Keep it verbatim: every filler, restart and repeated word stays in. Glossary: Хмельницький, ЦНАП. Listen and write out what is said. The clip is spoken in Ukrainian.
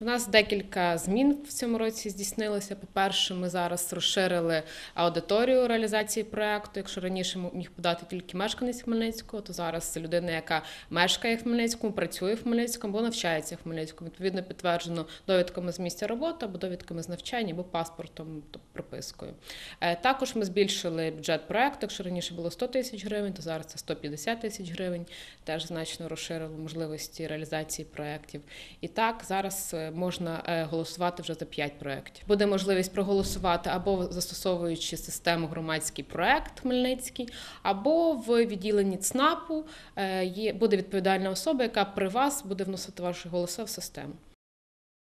У нас декілька змін в цьому році здійснилося. По-перше, ми зараз розширили аудиторію реалізації проєкту. Якщо раніше міг подати тільки мешканець Хмельницького, то зараз людина, яка мешкає в Хмельницькому, працює в Хмельницькому або навчається в Хмельницькому. Відповідно, підтверджено довідками з місця роботи, або довідками з навчання, або паспортом, тобто пропискою. Також ми збільшили бюджет проєкту. Якщо раніше було сто тисяч гривень, то зараз це сто п'ятдесят тисяч гривень. Теж значно розширили можливості реалізації проєктів. І так, зараз можна голосувати вже за п'ять проєктів. Буде можливість проголосувати або застосовуючи систему «Громадський проєкт Хмельницький», або в відділенні ЦНАПу буде відповідальна особа, яка при вас буде вносити ваші голоси в систему.